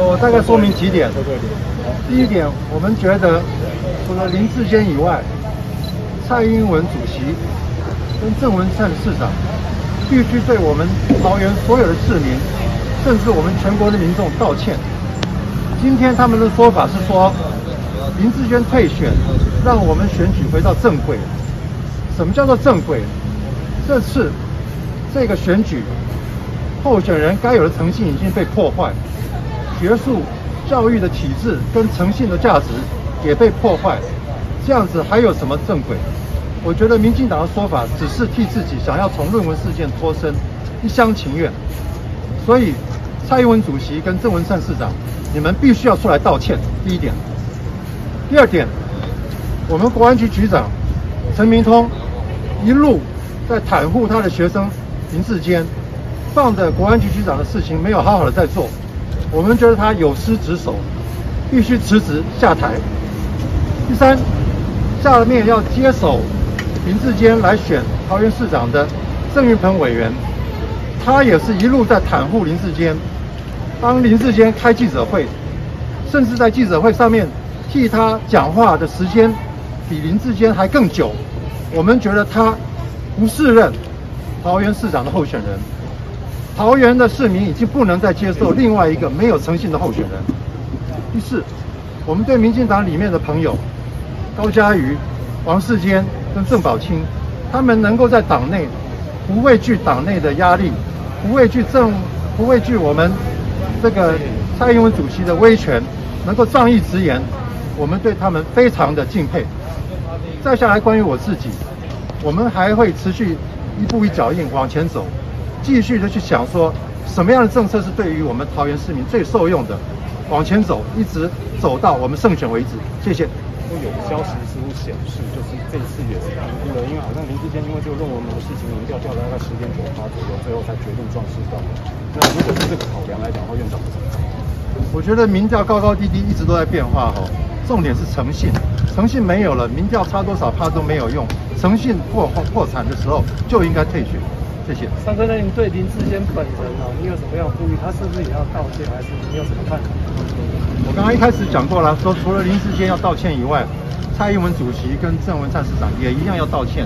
我大概说明几点。第一点，我们觉得除了林智坚以外，蔡英文主席跟郑文灿市长必须对我们桃园所有的市民，甚至我们全国的民众道歉。今天他们的说法是说，林智坚退选，让我们选举回到正轨。什么叫做正轨？这次这个选举，候选人该有的诚信已经被破坏，学术教育的体制跟诚信的价值也被破坏，这样子还有什么正轨？我觉得民进党的说法只是替自己想要从论文事件脱身，一厢情愿。所以，蔡英文主席跟郑文灿市长，你们必须要出来道歉。第一点。第二点，我们国安局局长陈明通一路在袒护他的学生林智坚，放着国安局局长的事情没有好好的在做，我们觉得他有失职守，必须辞职下台。第三，下面要接手林智坚来选桃园市长的郑运鹏委员，他也是一路在袒护林智坚，当林智坚开记者会，甚至在记者会上面。替他讲话的时间比林智坚还更久，我们觉得他不是任桃园市长的候选人。桃园的市民已经不能再接受另外一个没有诚信的候选人。于是，我们对民进党里面的朋友高嘉瑜、王世坚跟郑宝清，他们能够在党内不畏惧党内的压力，不畏惧我们这个蔡英文主席的威权，能够仗义直言。我们对他们非常的敬佩。再下来，关于我自己，我们还会持续一步一脚印往前走，继续的去想说什么样的政策是对于我们桃园市民最受用的，往前走，一直走到我们胜选为止。谢谢。有消息似乎显示，就是这次也是评估了，因为好像林智坚因为这个论文模式情民调掉了大概10.9%左右，最后才决定壮士断腕。那如果是这个考量来讲的话，院长怎么看？我觉得民调高高低低一直都在变化哈。重点是诚信，诚信没有了，民调差多少趴都没有用。诚信破产的时候就应该退选。谢谢。张科任，您对林智坚本人啊，你有什么要呼吁？他是不是也要道歉，还是你有什么看法？我刚刚一开始讲过了，说除了林智坚要道歉以外，蔡英文主席跟郑文灿市长也一样要道歉。